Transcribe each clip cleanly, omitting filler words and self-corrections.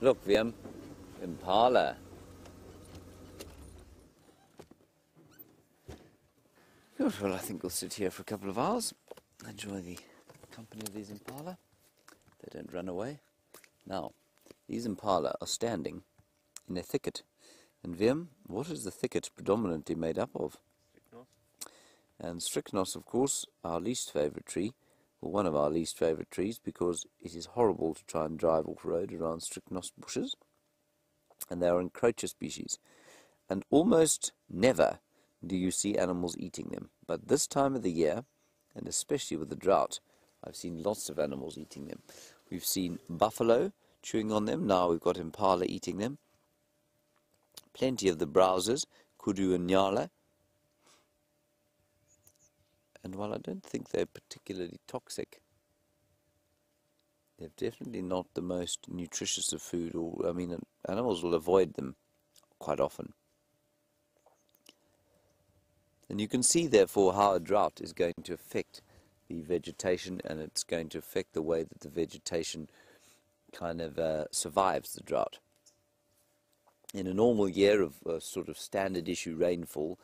Look, Vim, Impala. Good, well, I think we'll sit here for a couple of hours, enjoy the company of these Impala. They don't run away. Now, these Impala are standing in a thicket. And Vim, what is the thicket predominantly made up of? Strychnos. And Strychnos, of course, our least favourite tree, or one of our least favourite trees, because it is horrible to try and drive off-road around Strychnos bushes. And they are an encroacher species. And almost never do you see animals eating them. But this time of the year, and especially with the drought, I've seen lots of animals eating them. We've seen buffalo chewing on them. Now we've got impala eating them. Plenty of the browsers, kudu and nyala. And while I don't think they're particularly toxic, they're definitely not the most nutritious of food. Or, I mean, animals will avoid them quite often. And you can see, therefore, how a drought is going to affect the vegetation, and it's going to affect the way that the vegetation kind of survives the drought. In a normal year of sort of standard issue rainfall,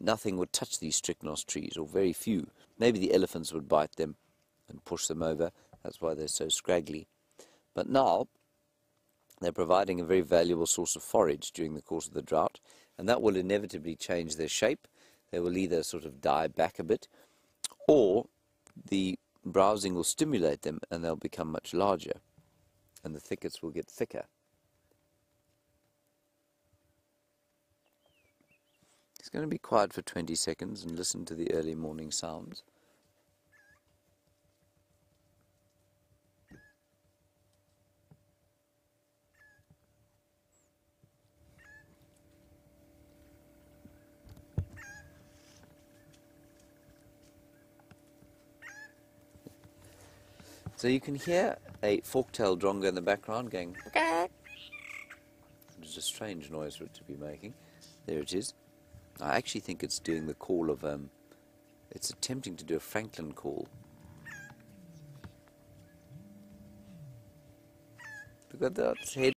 nothing would touch these Strychnos trees, or very few. Maybe the elephants would bite them and push them over. That's why they're so scraggly. But now they're providing a very valuable source of forage during the course of the drought, and that will inevitably change their shape. They will either sort of die back a bit, or the browsing will stimulate them and they'll become much larger, and the thickets will get thicker. It's going to be quiet for 20 seconds and listen to the early morning sounds. So you can hear a fork-tailed drongo in the background going, okay. It's a strange noise for it to be making. There it is. I actually think it's doing the call of, it's attempting to do a Franklin call. Look at that head.